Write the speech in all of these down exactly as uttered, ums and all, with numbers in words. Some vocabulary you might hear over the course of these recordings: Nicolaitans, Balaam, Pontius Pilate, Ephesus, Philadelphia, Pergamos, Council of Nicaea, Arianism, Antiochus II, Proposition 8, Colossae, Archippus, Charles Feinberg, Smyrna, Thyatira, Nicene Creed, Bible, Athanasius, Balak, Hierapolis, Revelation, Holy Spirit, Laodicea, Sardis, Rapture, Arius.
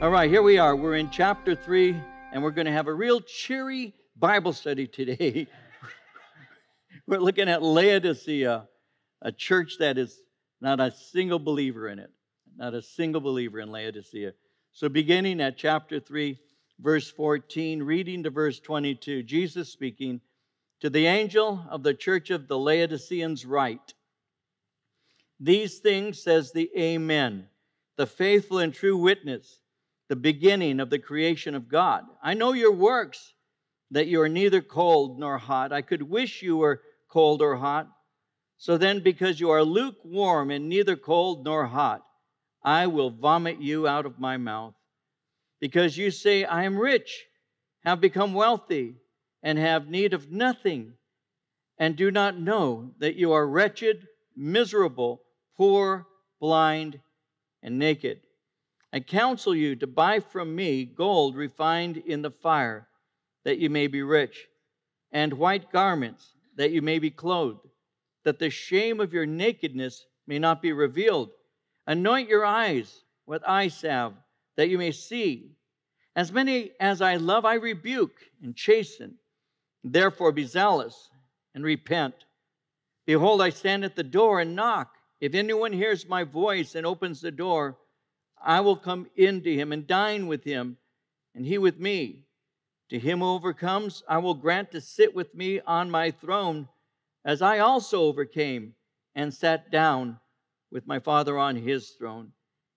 All right, here we are. We're in chapter three, and we're going to have a real cheery Bible study today. We're looking at Laodicea, a church that is not a single believer in it, not a single believer in Laodicea. So beginning at chapter three, verse fourteen, reading to verse twenty-two, Jesus speaking, to the angel of the church of the Laodiceans write, these things says the Amen, the faithful and true witness, the beginning of the creation of God. I know your works, that you are neither cold nor hot. I could wish you were cold or hot. So then, because you are lukewarm and neither cold nor hot, I will vomit you out of my mouth. Because you say, I am rich, have become wealthy, and have need of nothing, and do not know that you are wretched, miserable, poor, blind, and naked. I counsel you to buy from me gold refined in the fire, that you may be rich, and white garments, that you may be clothed, that the shame of your nakedness may not be revealed. Anoint your eyes with eye salve, that you may see. As many as I love, I rebuke and chasten. Therefore be zealous and repent. Behold, I stand at the door and knock. If anyone hears my voice and opens the door, I will come in to him and dine with him, and he with me. To him who overcomes, I will grant to sit with me on my throne, as I also overcame and sat down with my Father on his throne.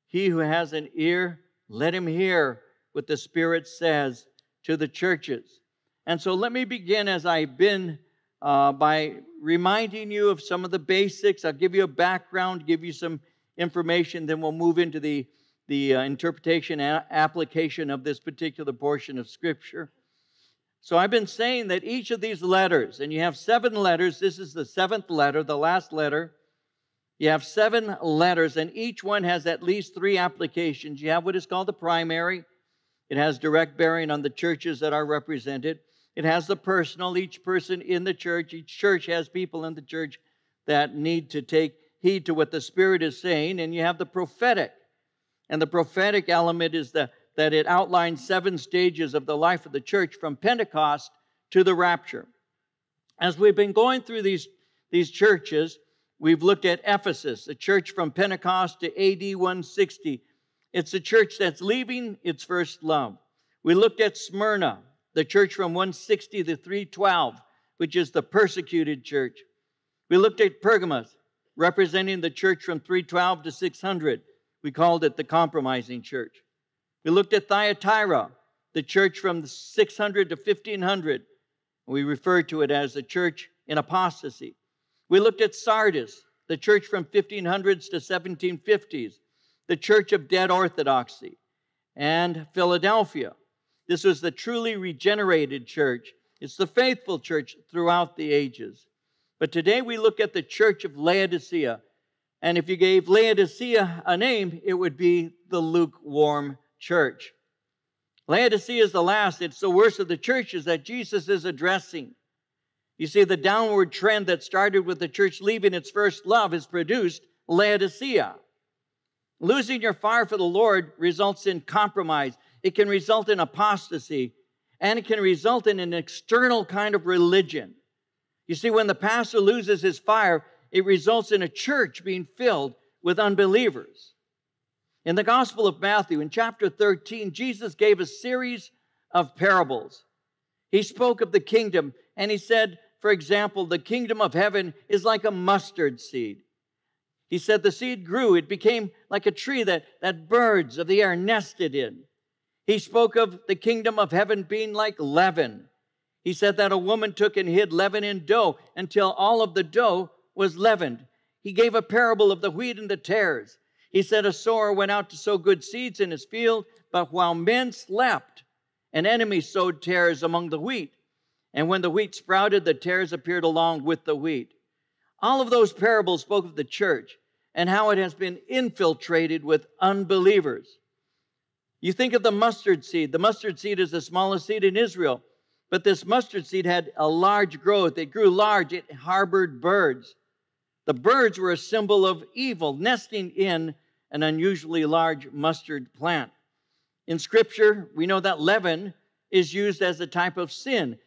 He who has an ear, let him hear what the Spirit says to the churches. And so let me begin, as I've been, uh, by reminding you of some of the basics. I'll give you a background, give you some information, then we'll move into the, the uh, interpretation and application of this particular portion of Scripture. So I've been saying that each of these letters, and you have seven letters. This is the seventh letter, the last letter. You have seven letters, and each one has at least three applications. You have what is called the primary. It has direct bearing on the churches that are represented. It has the personal, each person in the church. Each church has people in the church that need to take heed to what the Spirit is saying. And you have the prophetic. And the prophetic element is the that it outlines seven stages of the life of the church from Pentecost to the rapture. As we've been going through these, these churches, we've looked at Ephesus, the church from Pentecost to A D one sixty. It's a church that's leaving its first love. We looked at Smyrna, the church from one sixty to three twelve, which is the persecuted church. We looked at Pergamos, representing the church from three twelve to six hundred. We called it the compromising church. We looked at Thyatira, the church from six hundred to fifteen hundred. We refer to it as the church in apostasy. We looked at Sardis, the church from fifteen hundreds to seventeen fifties, the church of dead orthodoxy, and Philadelphia. This was the truly regenerated church. It's the faithful church throughout the ages. But today we look at the church of Laodicea. And if you gave Laodicea a name, it would be the lukewarm church. Church. Laodicea is the last. It's the worst of the churches that Jesus is addressing. You see, the downward trend that started with the church leaving its first love has produced Laodicea. Losing your fire for the Lord results in compromise. It can result in apostasy, and it can result in an external kind of religion. You see, when the pastor loses his fire, it results in a church being filled with unbelievers. In the Gospel of Matthew, in chapter thirteen, Jesus gave a series of parables. He spoke of the kingdom, and he said, for example, the kingdom of heaven is like a mustard seed. He said the seed grew. It became like a tree that, that birds of the air nested in. He spoke of the kingdom of heaven being like leaven. He said that a woman took and hid leaven in dough until all of the dough was leavened. He gave a parable of the wheat and the tares. He said a sower went out to sow good seeds in his field, but while men slept, an enemy sowed tares among the wheat. And when the wheat sprouted, the tares appeared along with the wheat. All of those parables spoke of the church and how it has been infiltrated with unbelievers. You think of the mustard seed. The mustard seed is the smallest seed in Israel, but this mustard seed had a large growth. It grew large. It harbored birds. The birds were a symbol of evil, nesting in an unusually large mustard plant. In Scripture, we know that leaven is used as a type of sin.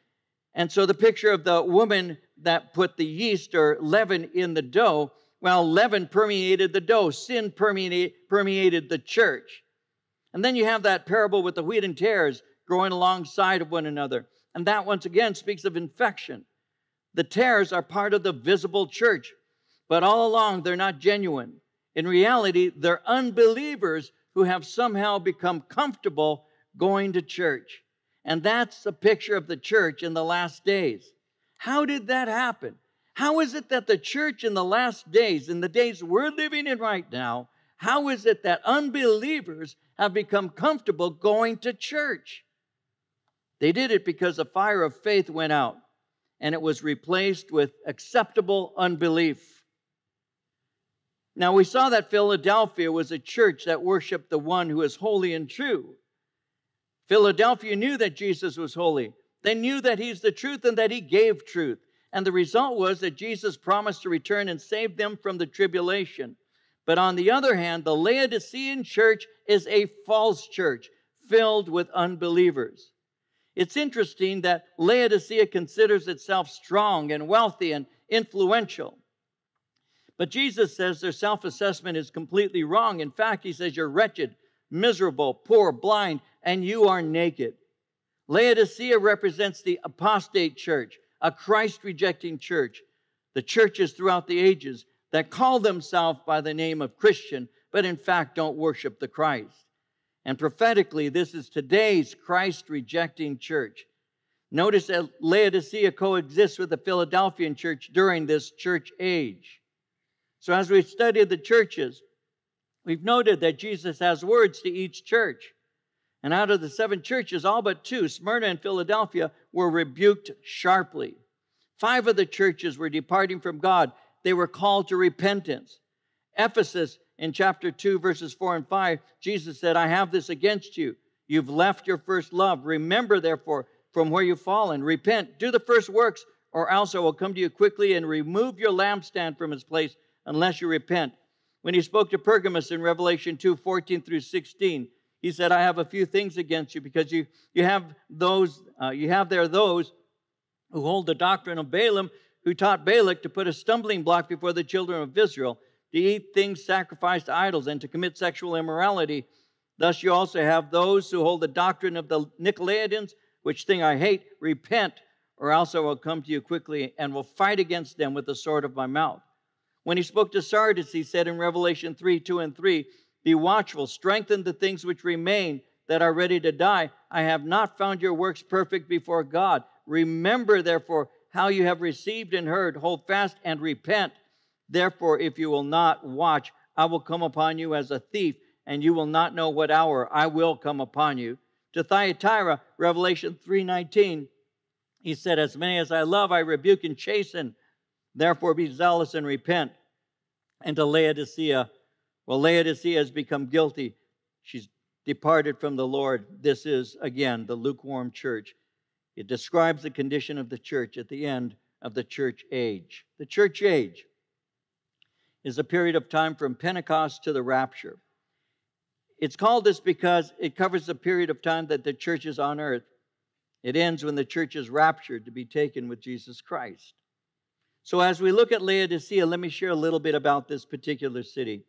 And so the picture of the woman that put the yeast or leaven in the dough, well, leaven permeated the dough. Sin permeate, permeated the church. And then you have that parable with the wheat and tares growing alongside of one another. And that, once again, speaks of infection. The tares are part of the visible church, but all along, they're not genuine. In reality, they're unbelievers who have somehow become comfortable going to church. And that's a picture of the church in the last days. How did that happen? How is it that the church in the last days, in the days we're living in right now, how is it that unbelievers have become comfortable going to church? They did it because the fire of faith went out, and it was replaced with acceptable unbelief. Now, we saw that Philadelphia was a church that worshiped the one who is holy and true. Philadelphia knew that Jesus was holy. They knew that he's the truth and that he gave truth. And the result was that Jesus promised to return and save them from the tribulation. But on the other hand, the Laodicean church is a false church filled with unbelievers. It's interesting that Laodicea considers itself strong and wealthy and influential. But Jesus says their self-assessment is completely wrong. In fact, he says you're wretched, miserable, poor, blind, and you are naked. Laodicea represents the apostate church, a Christ-rejecting church. The churches throughout the ages that call themselves by the name of Christian, but in fact don't worship the Christ. And prophetically, this is today's Christ-rejecting church. Notice that Laodicea coexists with the Philadelphian church during this church age. So as we've studied the churches, we've noted that Jesus has words to each church. And out of the seven churches, all but two, Smyrna and Philadelphia, were rebuked sharply. Five of the churches were departing from God. They were called to repentance. Ephesus, in chapter two, verses four and five, Jesus said, I have this against you. You've left your first love. Remember, therefore, from where you've fallen. Repent. Do the first works, or else I will come to you quickly and remove your lampstand from its place, unless you repent. When he spoke to Pergamos in Revelation two, fourteen through sixteen, he said, I have a few things against you, because you, you have those, uh, you have there those who hold the doctrine of Balaam, who taught Balak to put a stumbling block before the children of Israel, to eat things sacrificed to idols, and to commit sexual immorality. Thus you also have those who hold the doctrine of the Nicolaitans, which thing I hate. Repent, or else I will come to you quickly and will fight against them with the sword of my mouth. When he spoke to Sardis, he said in Revelation three, two and three, be watchful, strengthen the things which remain that are ready to die. I have not found your works perfect before God. Remember, therefore, how you have received and heard. Hold fast and repent. Therefore, if you will not watch, I will come upon you as a thief, and you will not know what hour I will come upon you. To Thyatira, Revelation three, nineteen, he said, as many as I love, I rebuke and chasten. Therefore, be zealous and repent. And to Laodicea, well, Laodicea has become guilty. She's departed from the Lord. This is, again, the lukewarm church. It describes the condition of the church at the end of the church age. The church age is a period of time from Pentecost to the rapture. It's called this because it covers the period of time that the church is on earth. It ends when the church is raptured to be taken with Jesus Christ. So as we look at Laodicea, let me share a little bit about this particular city.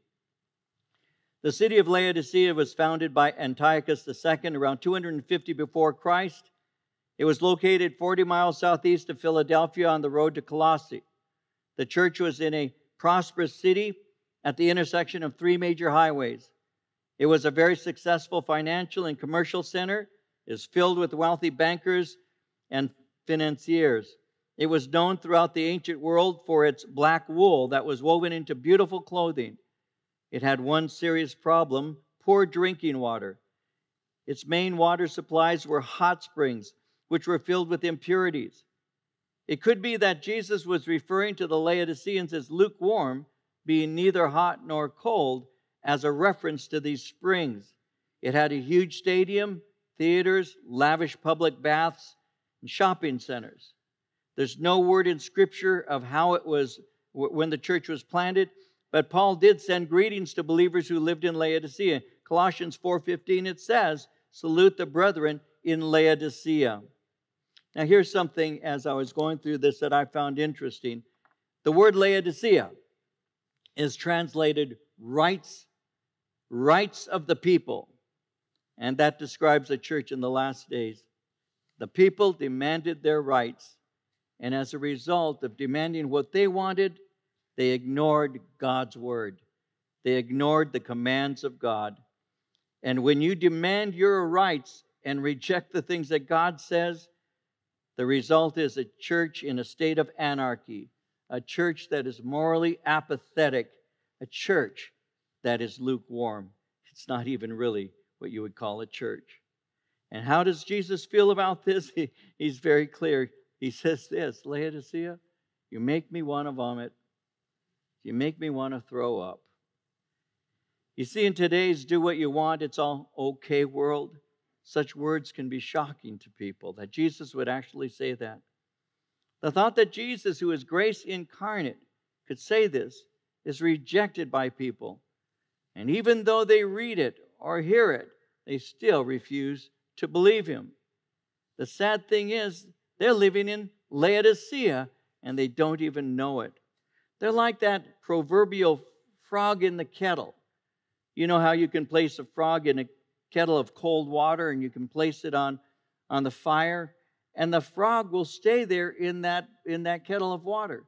The city of Laodicea was founded by Antiochus the Second around two hundred fifty before Christ. It was located forty miles southeast of Philadelphia on the road to Colossae. The church was in a prosperous city at the intersection of three major highways. It was a very successful financial and commercial center. It was filled with wealthy bankers and financiers. It was known throughout the ancient world for its black wool that was woven into beautiful clothing. It had one serious problem: poor drinking water. Its main water supplies were hot springs, which were filled with impurities. It could be that Jesus was referring to the Laodiceans as lukewarm, being neither hot nor cold, as a reference to these springs. It had a huge stadium, theaters, lavish public baths, and shopping centers. There's no word in Scripture of how it was when the church was planted, but Paul did send greetings to believers who lived in Laodicea. Colossians four fifteen, it says, Salute the brethren in Laodicea. Now here's something as I was going through this that I found interesting. The word Laodicea is translated rights, rights of the people. And that describes the church in the last days. The people demanded their rights. And as a result of demanding what they wanted, they ignored God's word. They ignored the commands of God. And when you demand your rights and reject the things that God says, the result is a church in a state of anarchy, a church that is morally apathetic, a church that is lukewarm. It's not even really what you would call a church. And how does Jesus feel about this? He, he's very clear. He says this, Laodicea, you make me want to vomit. You make me want to throw up. You see, in today's do what you want, it's all okay world, such words can be shocking to people, that Jesus would actually say that. The thought that Jesus, who is grace incarnate, could say this is rejected by people. And even though they read it or hear it, they still refuse to believe him. The sad thing is, they're living in Laodicea, and they don't even know it. They're like that proverbial frog in the kettle. You know how you can place a frog in a kettle of cold water, and you can place it on, on the fire, and the frog will stay there in that, in that kettle of water,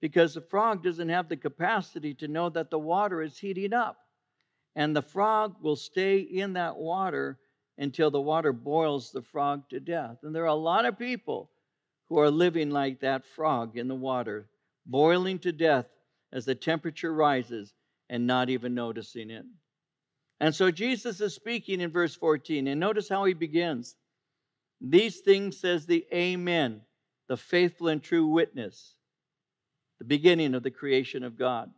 because the frog doesn't have the capacity to know that the water is heating up. And the frog will stay in that water until the water boils the frog to death. And there are a lot of people who are living like that frog in the water, boiling to death as the temperature rises and not even noticing it. And so Jesus is speaking in verse fourteen, and notice how he begins. These things says the Amen, the faithful and true witness, the beginning of the creation of God.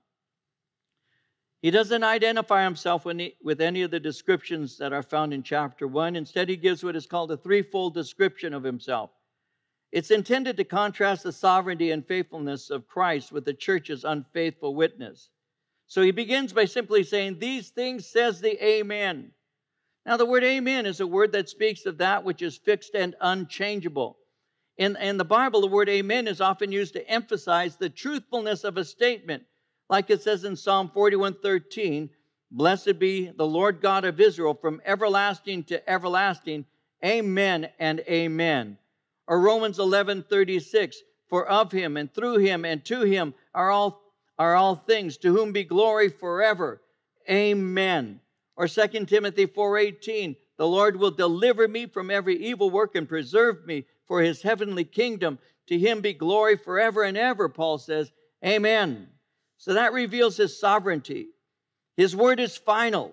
He doesn't identify himself with any of the descriptions that are found in chapter one. Instead, he gives what is called a threefold description of himself. It's intended to contrast the sovereignty and faithfulness of Christ with the church's unfaithful witness. So he begins by simply saying, these things says the Amen. Now, the word Amen is a word that speaks of that which is fixed and unchangeable. In, in the Bible, the word Amen is often used to emphasize the truthfulness of a statement. Like it says in Psalm forty-one thirteen, blessed be the Lord God of Israel from everlasting to everlasting. Amen and amen. Or Romans eleven thirty-six, for of him and through him and to him are all, are all things, to whom be glory forever. Amen. Or Second Timothy four eighteen, the Lord will deliver me from every evil work and preserve me for his heavenly kingdom. To him be glory forever and ever, Paul says. Amen. So that reveals his sovereignty. His word is final.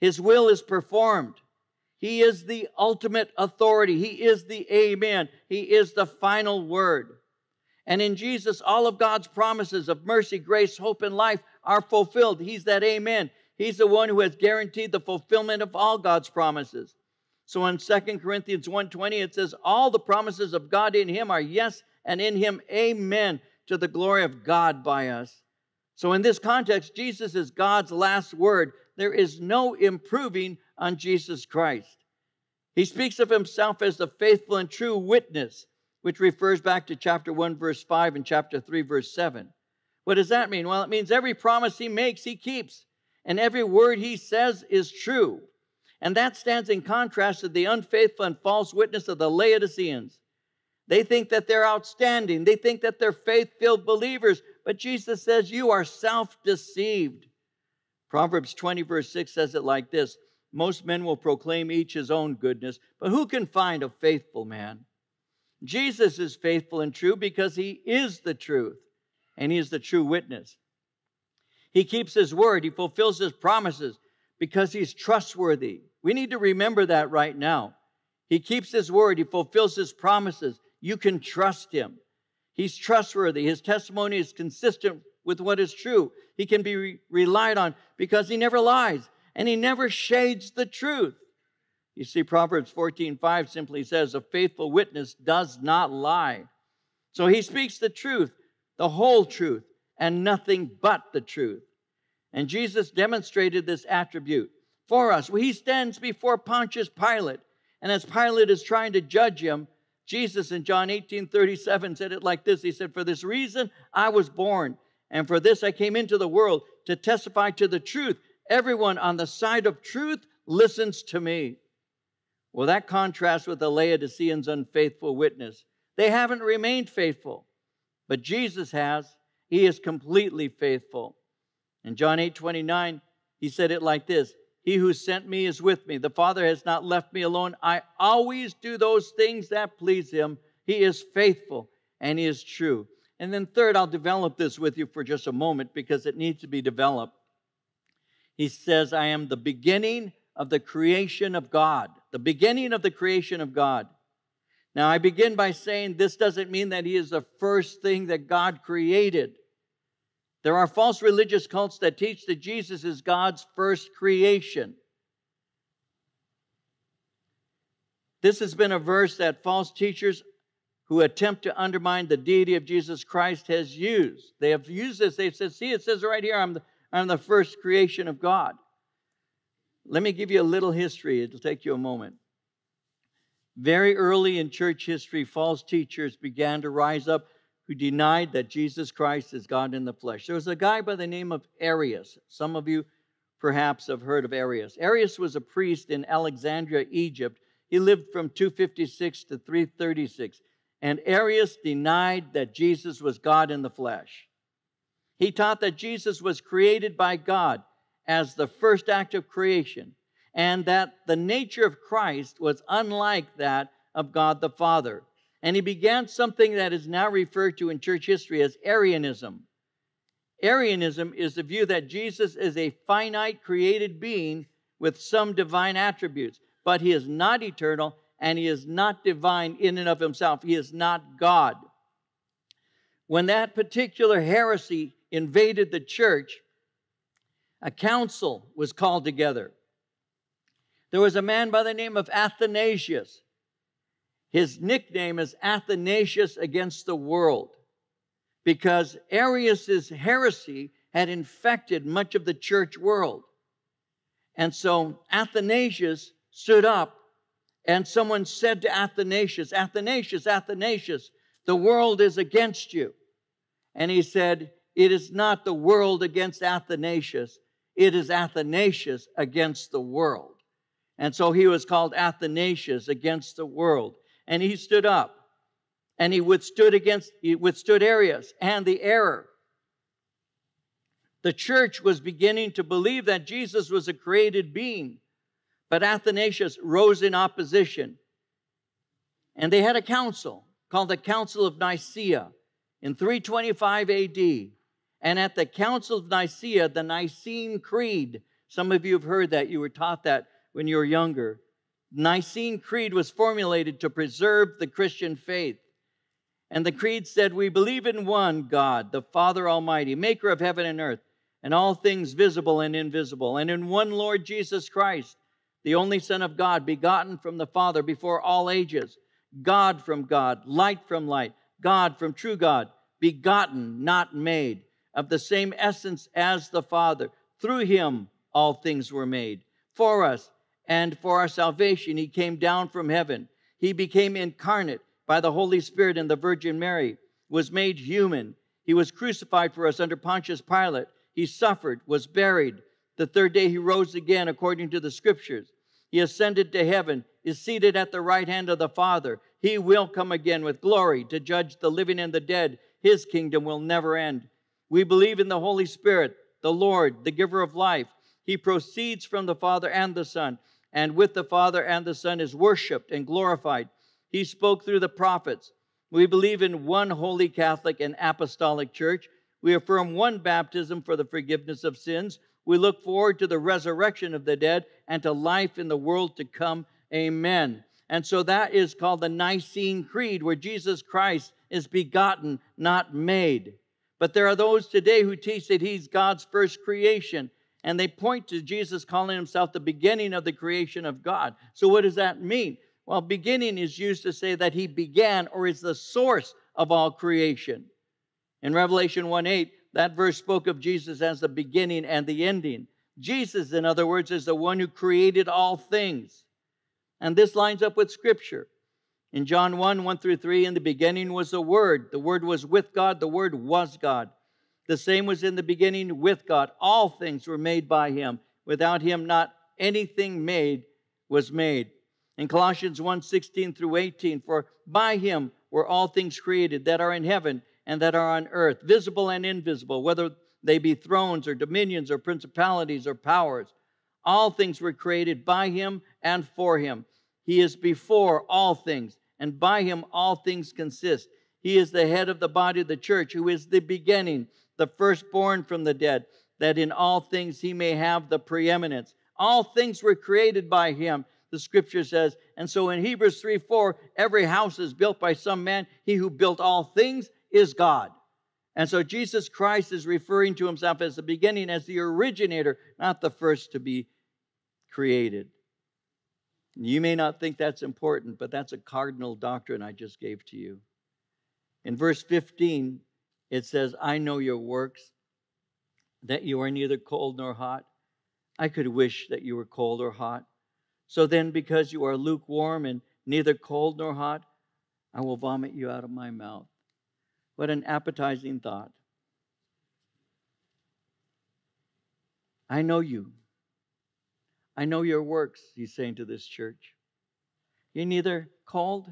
His will is performed. He is the ultimate authority. He is the Amen. He is the final word. And in Jesus, all of God's promises of mercy, grace, hope, and life are fulfilled. He's that Amen. He's the one who has guaranteed the fulfillment of all God's promises. So in Second Corinthians one twenty, it says, all the promises of God in him are yes, and in him, amen, to the glory of God by us. So in this context, Jesus is God's last word. There is no improving on Jesus Christ. He speaks of himself as the faithful and true witness, which refers back to chapter one, verse five, and chapter three, verse seven. What does that mean? Well, it means every promise he makes, he keeps, and every word he says is true. And that stands in contrast to the unfaithful and false witness of the Laodiceans. They think that they're outstanding. They think that they're faith-filled believers. But Jesus says, you are self-deceived. Proverbs twenty, verse six says it like this. Most men will proclaim each his own goodness, but who can find a faithful man? Jesus is faithful and true because he is the truth, and he is the true witness. He keeps his word. He fulfills his promises because he's trustworthy. We need to remember that right now. He keeps his word. He fulfills his promises. You can trust him. He's trustworthy. His testimony is consistent with what is true. He can be re relied on because he never lies and he never shades the truth. You see, Proverbs fourteen five simply says, a faithful witness does not lie. So he speaks the truth, the whole truth, and nothing but the truth. And Jesus demonstrated this attribute for us. He stands before Pontius Pilate, and as Pilate is trying to judge him, Jesus in John eighteen thirty-seven said it like this. He said, "For this reason I was born, and for this I came into the world, to testify to the truth. Everyone on the side of truth listens to me." Well, that contrasts with the Laodiceans' unfaithful witness. They haven't remained faithful, but Jesus has. He is completely faithful. In John eight twenty-nine, he said it like this, "He who sent me is with me. The Father has not left me alone. I always do those things that please him. He is faithful and he is true." And then third, I'll develop this with you for just a moment because it needs to be developed. He says, "I am the beginning of the creation of God." The beginning of the creation of God. Now, I begin by saying this doesn't mean that he is the first thing that God created. There are false religious cults that teach that Jesus is God's first creation. This has been a verse that false teachers who attempt to undermine the deity of Jesus Christ has used. They have used this. They've said, see, it says right here, I'm the, I'm the first creation of God. Let me give you a little history. It'll take you a moment. Very early in church history, false teachers began to rise up who denied that Jesus Christ is God in the flesh. There was a guy by the name of Arius. Some of you perhaps have heard of Arius. Arius was a priest in Alexandria, Egypt. He lived from two fifty-six to three thirty-six. And Arius denied that Jesus was God in the flesh. He taught that Jesus was created by God as the first act of creation, and that the nature of Christ was unlike that of God the Father. And he began something that is now referred to in church history as Arianism. Arianism is the view that Jesus is a finite created being with some divine attributes, but he is not eternal and he is not divine in and of himself. He is not God. When that particular heresy invaded the church, a council was called together. There was a man by the name of Athanasius. His nickname is Athanasius Against the World, because Arius's heresy had infected much of the church world. And so Athanasius stood up, and someone said to Athanasius, "Athanasius, Athanasius, the world is against you." And he said, "It is not the world against Athanasius. It is Athanasius against the world." And so he was called Athanasius Against the World. And he stood up and he withstood against, he withstood Arius and the error. The church was beginning to believe that Jesus was a created being, but Athanasius rose in opposition. And they had a council called the Council of Nicaea in three twenty-five A D. And at the Council of Nicaea, the Nicene Creed, some of you have heard that, you were taught that when you were younger. Nicene Creed was formulated to preserve the Christian faith. And the creed said, "We believe in one God, the Father Almighty, maker of heaven and earth, and all things visible and invisible, and in one Lord Jesus Christ, the only Son of God, begotten from the Father before all ages, God from God, light from light, God from true God, begotten, not made, of the same essence as the Father. Through him all things were made. For us, and for our salvation, he came down from heaven. He became incarnate by the Holy Spirit and the Virgin Mary, was made human. He was crucified for us under Pontius Pilate. He suffered, was buried. The third day he rose again according to the Scriptures. He ascended to heaven, is seated at the right hand of the Father. He will come again with glory to judge the living and the dead. His kingdom will never end. We believe in the Holy Spirit, the Lord, the giver of life. He proceeds from the Father and the Son, and with the Father and the Son is worshiped and glorified. He spoke through the prophets. We believe in one holy Catholic and apostolic church. We affirm one baptism for the forgiveness of sins. We look forward to the resurrection of the dead and to life in the world to come. Amen." And so that is called the Nicene Creed, where Jesus Christ is begotten, not made. But there are those today who teach that he's God's first creation, and they point to Jesus calling himself the beginning of the creation of God. So what does that mean? Well, beginning is used to say that he began or is the source of all creation. In Revelation one eight, that verse spoke of Jesus as the beginning and the ending. Jesus, in other words, is the one who created all things. And this lines up with Scripture. In John one, one through three, in the beginning was the Word. The Word was with God. The Word was God. The same was in the beginning with God. All things were made by Him. Without Him, not anything made was made. In Colossians one, sixteen through eighteen, for by Him were all things created that are in heaven and that are on earth, visible and invisible, whether they be thrones or dominions or principalities or powers. All things were created by Him and for Him. He is before all things, and by Him all things consist. He is the head of the body of the church, who is the beginning, the firstborn from the dead, that in all things He may have the preeminence. All things were created by Him, the Scripture says. And so in Hebrews three, four, every house is built by some man. He who built all things is God. And so Jesus Christ is referring to Himself as the beginning, as the originator, not the first to be created. You may not think that's important, but that's a cardinal doctrine I just gave to you. In verse fifteen, it says, I know your works, that you are neither cold nor hot. I could wish that you were cold or hot. So then, because you are lukewarm and neither cold nor hot, I will vomit you out of my mouth. What an appetizing thought. I know you. I know your works, He's saying to this church. You're neither cold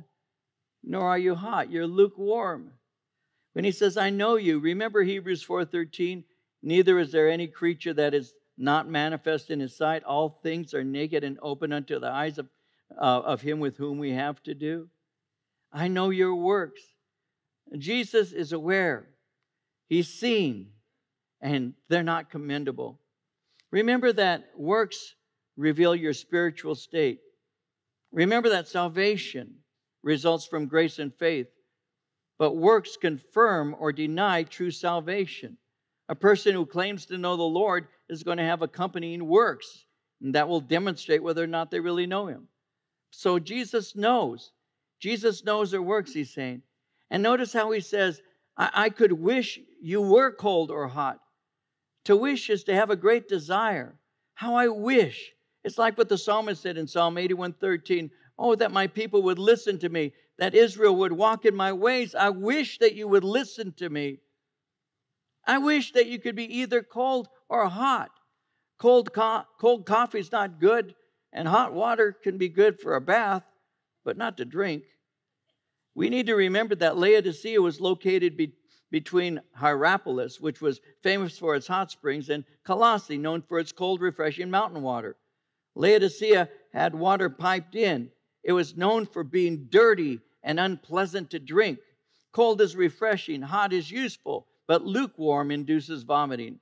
nor are you hot. You're lukewarm. When He says, I know you, remember Hebrews four, thirteen, neither is there any creature that is not manifest in His sight. All things are naked and open unto the eyes of, uh, of Him with whom we have to do. I know your works. Jesus is aware, He's seen, and they're not commendable. Remember that works reveal your spiritual state. Remember that salvation results from grace and faith, but works confirm or deny true salvation. A person who claims to know the Lord is going to have accompanying works, and that will demonstrate whether or not they really know Him. So Jesus knows. Jesus knows their works, He's saying. And notice how He says, I, I could wish you were cold or hot. To wish is to have a great desire. How I wish. It's like what the psalmist said in Psalm eighty-one, thirteen. Oh, that my people would listen to me, that Israel would walk in my ways. I wish that you would listen to me. I wish that you could be either cold or hot. Cold, co- cold coffee is not good, and hot water can be good for a bath, but not to drink. We need to remember that Laodicea was located be, between Hierapolis, which was famous for its hot springs, and Colossae, known for its cold, refreshing mountain water. Laodicea had water piped in. It was known for being dirty and unpleasant to drink. Cold is refreshing, hot is useful, but lukewarm induces vomiting.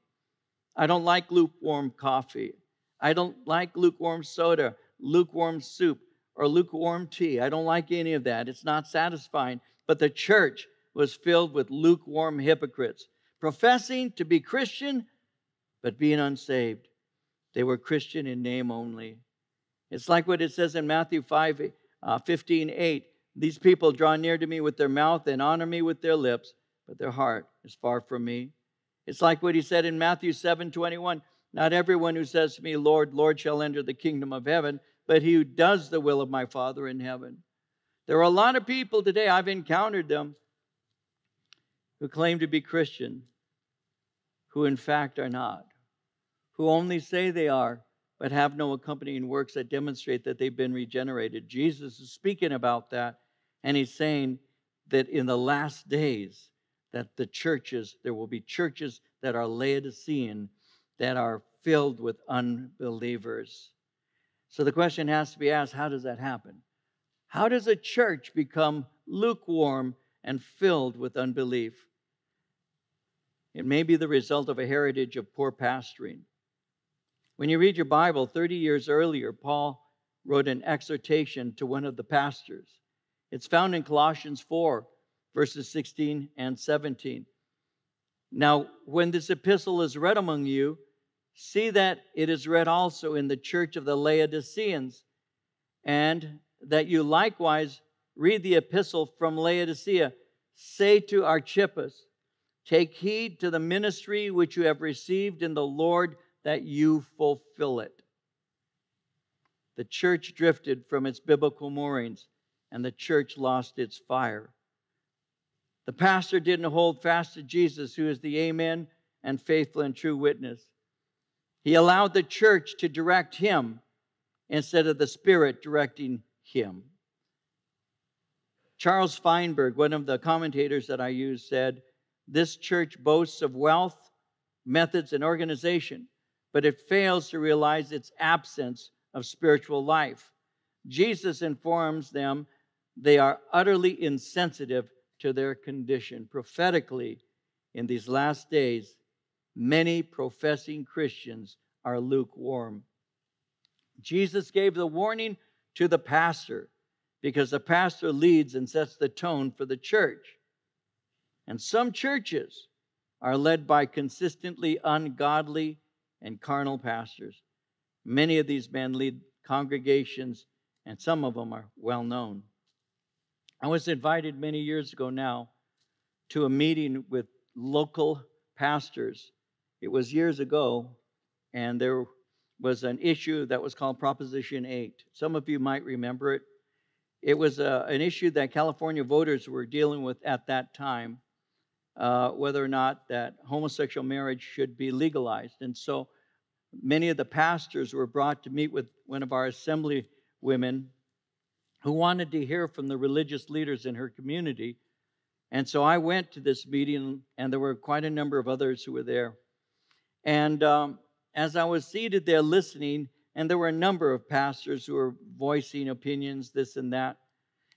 I don't like lukewarm coffee. I don't like lukewarm soda, lukewarm soup, or lukewarm tea. I don't like any of that. It's not satisfying. But the church was filled with lukewarm hypocrites, professing to be Christian, but being unsaved. They were Christian in name only. It's like what it says in Matthew five, fifteen, eight. These people draw near to me with their mouth and honor me with their lips, but their heart is far from me. It's like what He said in Matthew seven, twenty-one. Not everyone who says to me, Lord, Lord, shall enter the kingdom of heaven, but he who does the will of my Father in heaven. There are a lot of people today, I've encountered them, who claim to be Christian, who in fact are not, who only say they are, but have no accompanying works that demonstrate that they've been regenerated. Jesus is speaking about that, and He's saying that in the last days, that the churches, there will be churches that are Laodicean, that are filled with unbelievers. So the question has to be asked, how does that happen? How does a church become lukewarm and filled with unbelief? It may be the result of a heritage of poor pastoring. When you read your Bible, thirty years earlier, Paul wrote an exhortation to one of the pastors. It's found in Colossians four, verses sixteen and seventeen. Now, when this epistle is read among you, see that it is read also in the church of the Laodiceans, and that you likewise read the epistle from Laodicea. Say to Archippus, take heed to the ministry which you have received in the Lord that you fulfill it. The church drifted from its biblical moorings, and the church lost its fire. The pastor didn't hold fast to Jesus, who is the Amen and faithful and true witness. He allowed the church to direct him instead of the Spirit directing him. Charles Feinberg, one of the commentators that I use, said, "This church boasts of wealth, methods, and organization, but it fails to realize its absence of spiritual life." Jesus informs them they are utterly insensitive to their condition. Prophetically, in these last days, many professing Christians are lukewarm. Jesus gave the warning to the pastor because the pastor leads and sets the tone for the church. And some churches are led by consistently ungodly and carnal pastors. Many of these men lead congregations, and some of them are well known. I was invited many years ago now to a meeting with local pastors. It was years ago, and there was an issue that was called Proposition eight. Some of you might remember it. It was a, an issue that California voters were dealing with at that time, uh, whether or not that homosexual marriage should be legalized. And so many of the pastors were brought to meet with one of our assembly women who wanted to hear from the religious leaders in her community. And so I went to this meeting, and there were quite a number of others who were there. And um, as I was seated there listening, and there were a number of pastors who were voicing opinions, this and that.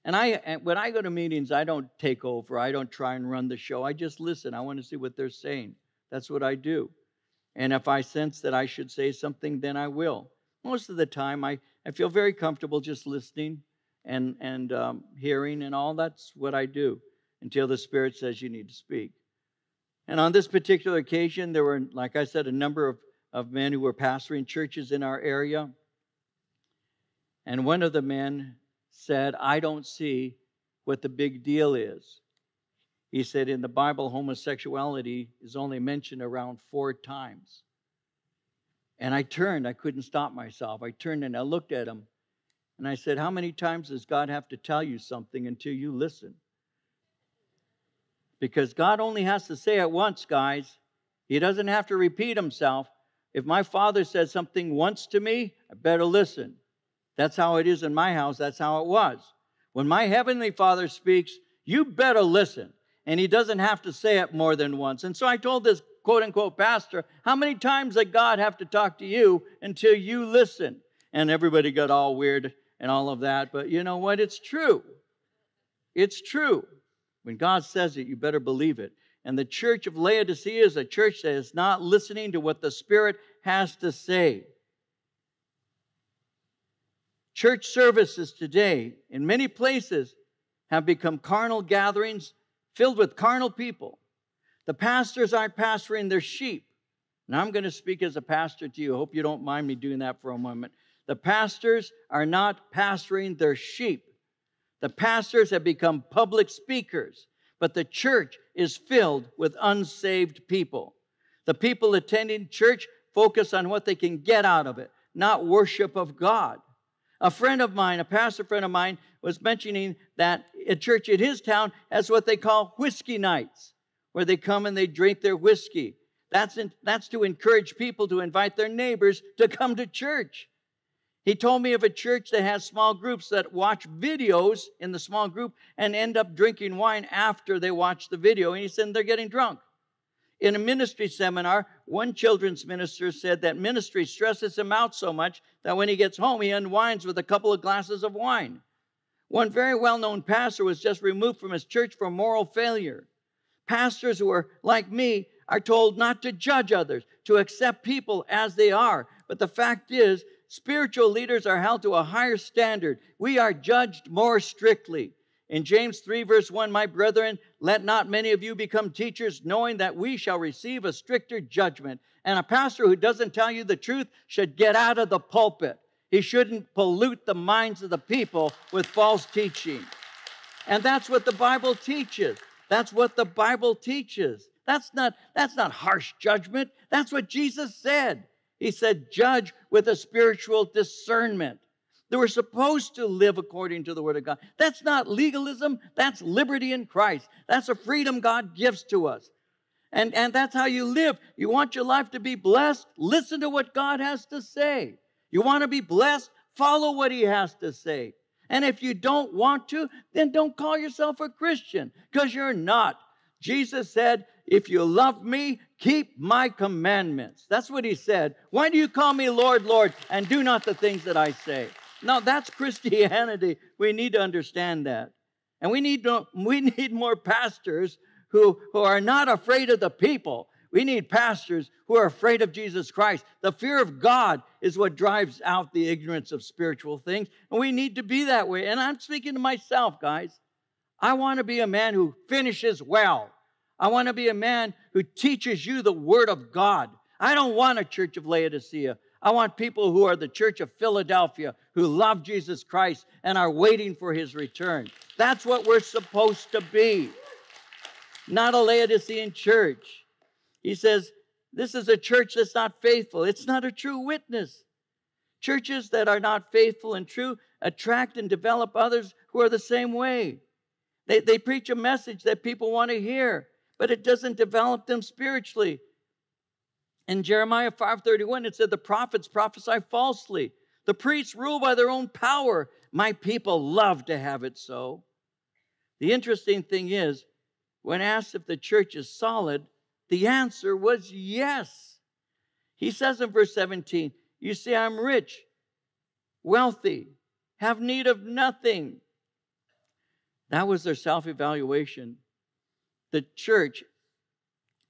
And I, when I go to meetings, I don't take over. I don't try and run the show. I just listen. I want to see what they're saying. That's what I do. And if I sense that I should say something, then I will. Most of the time, I, I feel very comfortable just listening and, and um, hearing and all. That's what I do until the Spirit says you need to speak. And on this particular occasion, there were, like I said, a number of, of men who were pastoring churches in our area. And one of the men said, "I don't see what the big deal is." He said, "In the Bible, homosexuality is only mentioned around four times." And I turned. I couldn't stop myself. I turned and I looked at him. And I said, "How many times does God have to tell you something until you listen?" Because God only has to say it once, guys. He doesn't have to repeat himself. If my father says something once to me, I better listen. That's how it is in my house. That's how it was. When my heavenly Father speaks, you better listen. And he doesn't have to say it more than once. And so I told this quote-unquote pastor, "How many times did God have to talk to you until you listen?" And everybody got all weird and all of that. But you know what? It's true. It's true. When God says it, you better believe it. And the church of Laodicea is a church that is not listening to what the Spirit has to say. Church services today in many places have become carnal gatherings filled with carnal people. The pastors aren't pastoring their sheep. And I'm going to speak as a pastor to you. I hope you don't mind me doing that for a moment. The pastors are not pastoring their sheep. The pastors have become public speakers, but the church is filled with unsaved people. The people attending church focus on what they can get out of it, not worship of God. A friend of mine, a pastor friend of mine, was mentioning that a church in his town has what they call whiskey nights, where they come and they drink their whiskey. That's, in, that's to encourage people to invite their neighbors to come to church. He told me of a church that has small groups that watch videos in the small group and end up drinking wine after they watch the video. And he said they're getting drunk. In a ministry seminar, one children's minister said that ministry stresses him out so much that when he gets home, he unwinds with a couple of glasses of wine. One very well-known pastor was just removed from his church for moral failure. Pastors who are like me are told not to judge others, to accept people as they are. But the fact is, spiritual leaders are held to a higher standard. We are judged more strictly. In James three, verse one, "My brethren, let not many of you become teachers, knowing that we shall receive a stricter judgment." And a pastor who doesn't tell you the truth should get out of the pulpit. He shouldn't pollute the minds of the people with false teaching. And that's what the Bible teaches. That's what the Bible teaches. That's not, that's not harsh judgment. That's what Jesus said. He said, judge with a spiritual discernment. They were supposed to live according to the Word of God. That's not legalism. That's liberty in Christ. That's a freedom God gives to us. And, and that's how you live. You want your life to be blessed? Listen to what God has to say. You want to be blessed? Follow what he has to say. And if you don't want to, then don't call yourself a Christian, because you're not. Jesus said, if you love me, keep my commandments. That's what he said. Why do you call me Lord, Lord, and do not the things that I say? Now, that's Christianity. We need to understand that. And we need, to, we need more pastors who, who are not afraid of the people. We need pastors who are afraid of Jesus Christ. The fear of God is what drives out the ignorance of spiritual things. And we need to be that way. And I'm speaking to myself, guys. I want to be a man who finishes well. I want to be a man who teaches you the Word of God. I don't want a church of Laodicea. I want people who are the church of Philadelphia, who love Jesus Christ and are waiting for his return. That's what we're supposed to be. Not a Laodicean church. He says, this is a church that's not faithful. It's not a true witness. Churches that are not faithful and true attract and develop others who are the same way. They, they preach a message that people want to hear, but it doesn't develop them spiritually. In Jeremiah five thirty-one, it said, the prophets prophesy falsely. The priests rule by their own power. My people love to have it so. The interesting thing is, when asked if the church is solid, the answer was yes. He says in verse seventeen, you see, I'm rich, wealthy, have need of nothing. That was their self-evaluation. The church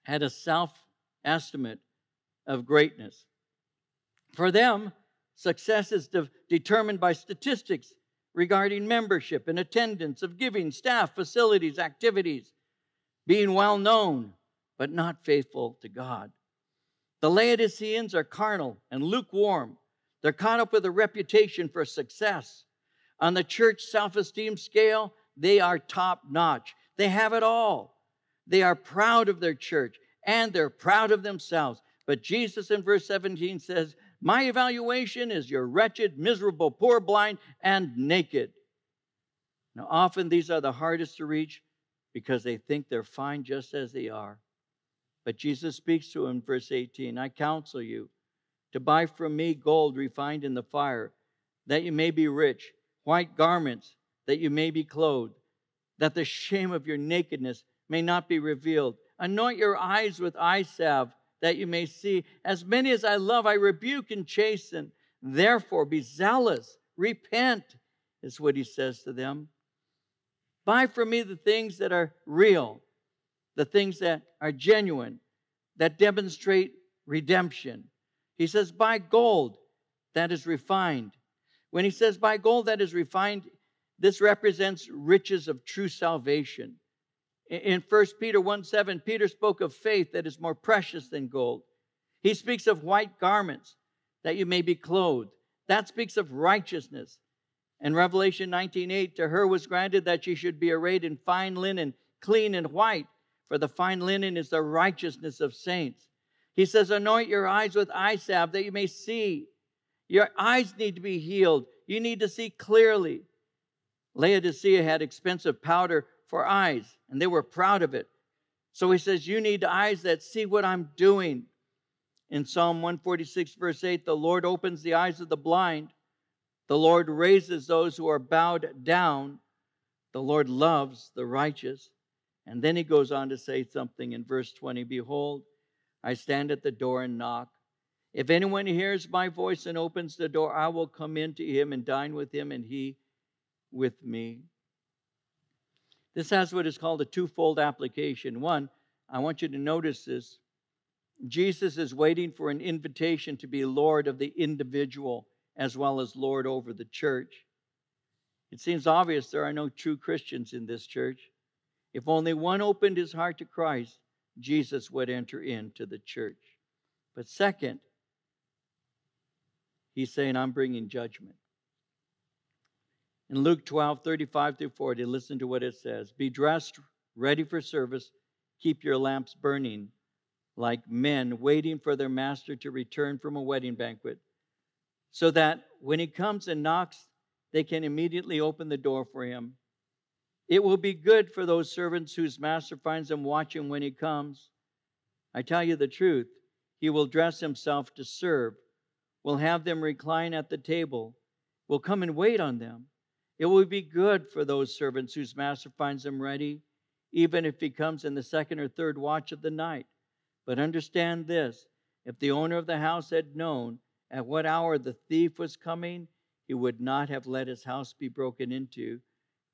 had a self-estimate of greatness. For them, success is de- determined by statistics regarding membership and attendance of giving, staff, facilities, activities, being well-known, but not faithful to God. The Laodiceans are carnal and lukewarm. They're caught up with a reputation for success. On the church self-esteem scale, they are top-notch. They have it all. They are proud of their church, and they're proud of themselves. But Jesus in verse seventeen says, my evaluation is you're wretched, miserable, poor, blind, and naked. Now, often these are the hardest to reach because they think they're fine just as they are. But Jesus speaks to him in verse eighteen, I counsel you to buy from me gold refined in the fire, that you may be rich, white garments, that you may be clothed, that the shame of your nakedness may not be revealed. Anoint your eyes with eye salve, that you may see. As many as I love, I rebuke and chasten. Therefore, be zealous, repent, is what he says to them. Buy from me the things that are real, the things that are genuine, that demonstrate redemption. He says, buy gold that is refined. When he says, buy gold that is refined, this represents riches of true salvation. In First Peter one seven, Peter spoke of faith that is more precious than gold. He speaks of white garments, that you may be clothed. That speaks of righteousness. In Revelation nineteen eight, to her was granted that she should be arrayed in fine linen, clean and white, for the fine linen is the righteousness of saints. He says, anoint your eyes with eye salve that you may see. Your eyes need to be healed. You need to see clearly. Laodicea had expensive powder for eyes, and they were proud of it. So he says, you need eyes that see what I'm doing. In Psalm one forty-six, verse eight, the Lord opens the eyes of the blind. The Lord raises those who are bowed down. The Lord loves the righteous. And then he goes on to say something in verse twenty, behold, I stand at the door and knock. If anyone hears my voice and opens the door, I will come in to him and dine with him and he with me. This has what is called a twofold application. One, I want you to notice this. Jesus is waiting for an invitation to be Lord of the individual as well as Lord over the church. It seems obvious there are no true Christians in this church. If only one opened his heart to Christ, Jesus would enter into the church. But second, he's saying, I'm bringing judgment. In Luke twelve, thirty-five through forty, listen to what it says. Be dressed, ready for service. Keep your lamps burning like men waiting for their master to return from a wedding banquet, so that when he comes and knocks, they can immediately open the door for him. It will be good for those servants whose master finds them watching when he comes. I tell you the truth, he will dress himself to serve, will have them recline at the table, will come and wait on them. It will be good for those servants whose master finds them ready, even if he comes in the second or third watch of the night. But understand this, if the owner of the house had known at what hour the thief was coming, he would not have let his house be broken into.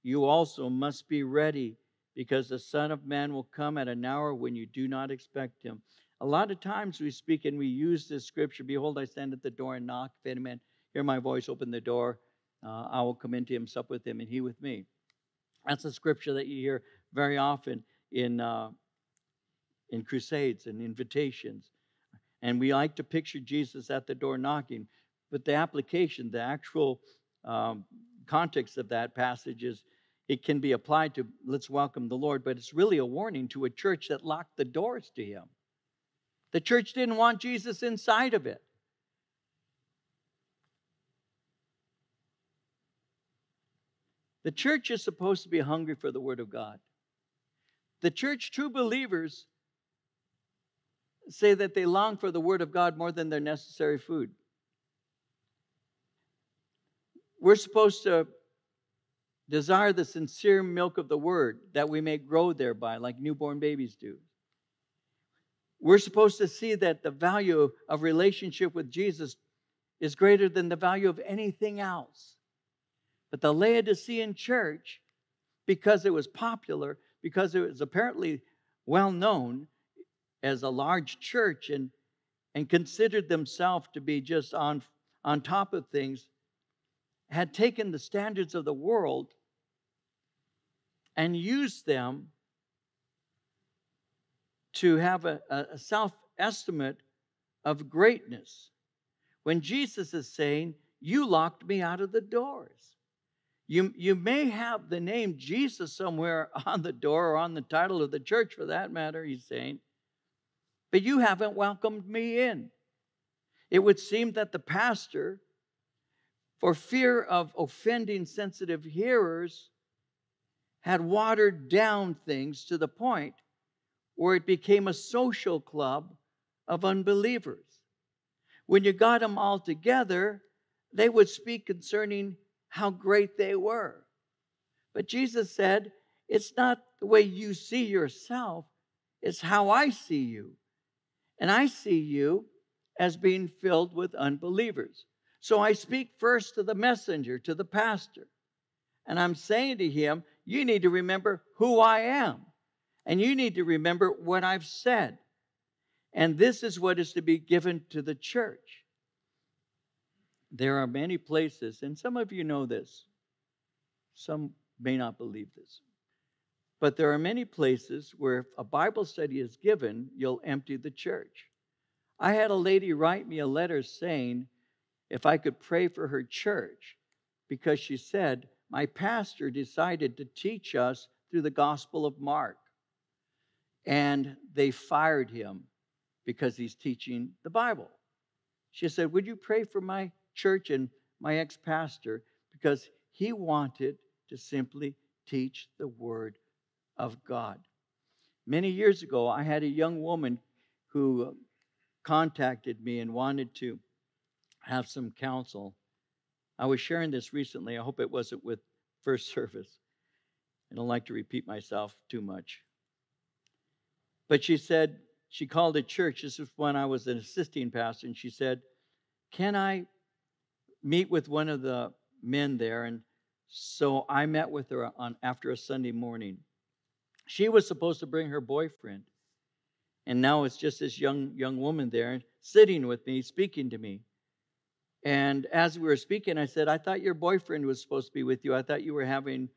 You also must be ready, because the Son of Man will come at an hour when you do not expect him. A lot of times we speak and we use this scripture, behold, I stand at the door and knock. If any man hear my voice, open the door, uh, I will come into him, sup with him, and he with me. That's a scripture that you hear very often in uh, in crusades and invitations. And we like to picture Jesus at the door knocking. But the application, the actual um, context of that passage is, it can be applied to, let's welcome the Lord, but it's really a warning to a church that locked the doors to him. The church didn't want Jesus inside of it. The church is supposed to be hungry for the Word of God. The church, true believers, say that they long for the Word of God more than their necessary food. We're supposed to desire the sincere milk of the Word, that we may grow thereby, like newborn babies do. We're supposed to see that the value of relationship with Jesus is greater than the value of anything else. But the Laodicean church, because it was popular, because it was apparently well known as a large church, and, and considered themselves to be just on, on top of things, had taken the standards of the world and used them to have a, a self-estimate of greatness. When Jesus is saying, you locked me out of the doors. You, you may have the name Jesus somewhere on the door or on the title of the church for that matter, he's saying, but you haven't welcomed me in. It would seem that the pastor, for fear of offending sensitive hearers, had watered down things to the point where it became a social club of unbelievers. When you got them all together, they would speak concerning how great they were. But Jesus said, it's not the way you see yourself, it's how I see you. And I see you as being filled with unbelievers. So I speak first to the messenger, to the pastor. And I'm saying to him, you need to remember who I am. And you need to remember what I've said. And this is what is to be given to the church. There are many places, and some of you know this. Some may not believe this. But there are many places where if a Bible study is given, you'll empty the church. I had a lady write me a letter saying, if I could pray for her church, because she said, my pastor decided to teach us through the Gospel of Mark, and they fired him because he's teaching the Bible. She said, would you pray for my church and my ex-pastor, because he wanted to simply teach the Word of God. Many years ago, I had a young woman who contacted me and wanted to have some counsel. I was sharing this recently. I hope it wasn't with first service. I don't like to repeat myself too much. But she said, she called a church. This is when I was an assisting pastor. And she said, can I meet with one of the men there? And so I met with her on after a Sunday morning. She was supposed to bring her boyfriend. And now it's just this young, young woman there sitting with me, speaking to me. And as we were speaking, I said, I thought your boyfriend was supposed to be with you. I thought you were having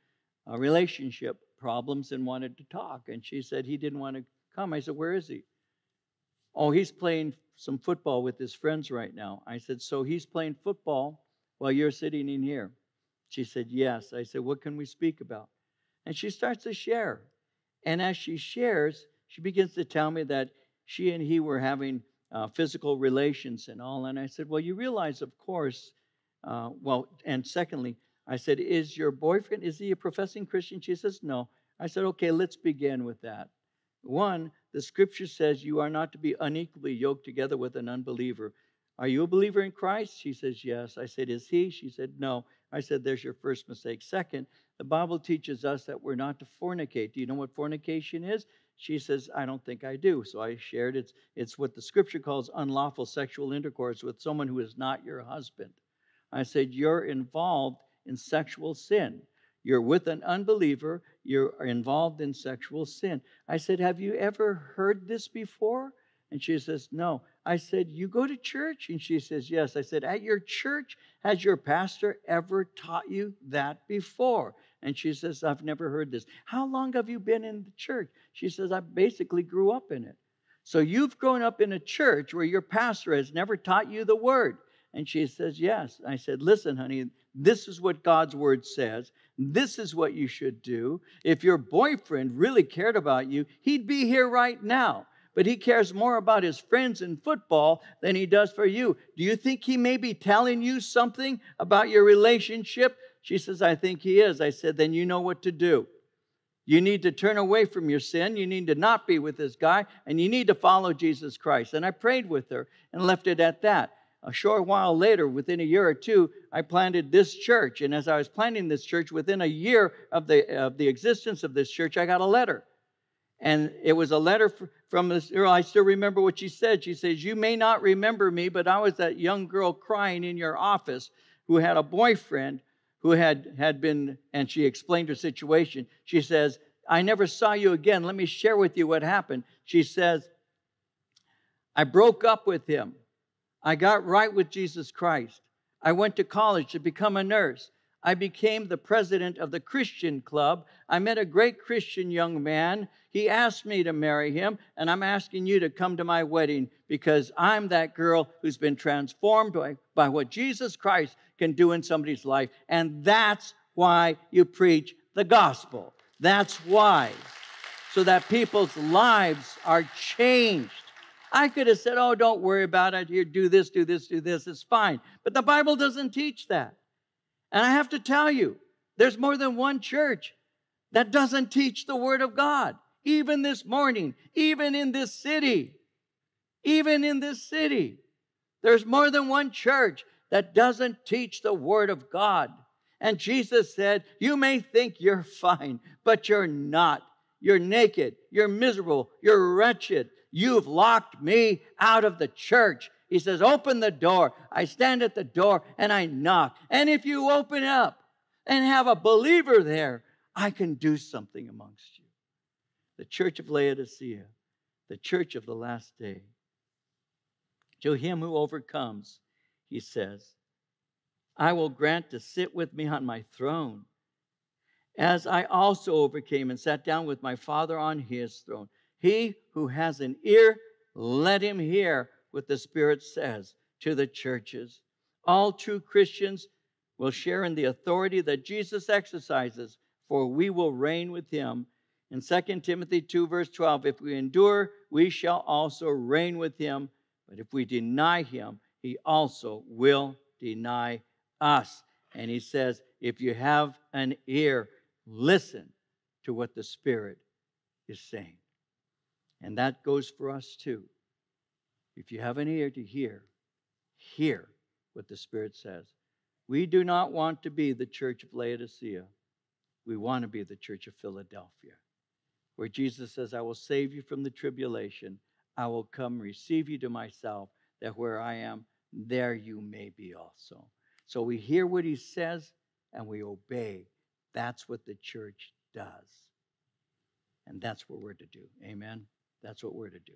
uh, relationship problems and wanted to talk. And she said, he didn't want to come. I said, where is he? Oh, he's playing some football with his friends right now. I said, so he's playing football while you're sitting in here? She said, yes. I said, what can we speak about? And she starts to share. And as she shares, she begins to tell me that she and he were having uh, physical relations and all. And I said, well, you realize, of course, uh, well, and secondly, I said, is your boyfriend, is he a professing Christian? She says, no. I said, okay, let's begin with that. One, the scripture says you are not to be unequally yoked together with an unbeliever. Are you a believer in Christ? She says, yes. I said, is he? She said, no. I said, there's your first mistake. Second, the Bible teaches us that we're not to fornicate. Do you know what fornication is? She says, I don't think I do. So I shared it's, it's what the scripture calls unlawful sexual intercourse with someone who is not your husband. I said, you're involved in sexual sin. You're with an unbeliever. You're involved in sexual sin. I said, have you ever heard this before? And she says, no. I said, you go to church? And she says, yes. I said, at your church, has your pastor ever taught you that before? And she says, I've never heard this. How long have you been in the church? She says, I basically grew up in it. So you've grown up in a church where your pastor has never taught you the word. And she says, yes. I said, listen, honey, this is what God's word says. This is what you should do. If your boyfriend really cared about you, he'd be here right now. But he cares more about his friends in football than he does for you. Do you think he may be telling you something about your relationship? She says, I think he is. I said, then you know what to do. You need to turn away from your sin. You need to not be with this guy. And you need to follow Jesus Christ. And I prayed with her and left it at that. A short while later, within a year or two, I planted this church. And as I was planting this church, within a year of the, of the existence of this church, I got a letter. And it was a letter from this girl. I still remember what she said. She says, you may not remember me, but I was that young girl crying in your office who had a boyfriend who had, had been, and she explained her situation. She says, I never saw you again. Let me share with you what happened. She says, I broke up with him. I got right with Jesus Christ. I went to college to become a nurse. I became the president of the Christian club. I met a great Christian young man. He asked me to marry him, and I'm asking you to come to my wedding because I'm that girl who's been transformed by, by what Jesus Christ can do in somebody's life. And that's why you preach the gospel. That's why. So that people's lives are changed. I could have said, oh, don't worry about it. Here, do this, do this, do this. It's fine. But the Bible doesn't teach that. And I have to tell you, there's more than one church that doesn't teach the Word of God. Even this morning, even in this city, even in this city, there's more than one church that doesn't teach the Word of God. And Jesus said, you may think you're fine, but you're not. You're naked. You're miserable. You're wretched. You've locked me out of the church. He says, open the door. I stand at the door and I knock. And if you open up and have a believer there, I can do something amongst you. The church of Laodicea, the church of the last day. To him who overcomes, he says, I will grant to sit with me on my throne, as I also overcame and sat down with my Father on his throne. He who has an ear, let him hear what the Spirit says to the churches. All true Christians will share in the authority that Jesus exercises, for we will reign with him. In Second Timothy two, verse twelve, if we endure, we shall also reign with him. But if we deny him, he also will deny us. And he says, if you have an ear, listen to what the Spirit is saying. And that goes for us too. If you have an ear to hear, hear what the Spirit says. We do not want to be the church of Laodicea. We want to be the church of Philadelphia, where Jesus says, I will save you from the tribulation. I will come receive you to myself, that where I am, there you may be also. So we hear what he says and we obey. That's what the church does. And that's what we're to do. Amen? That's what we're to do.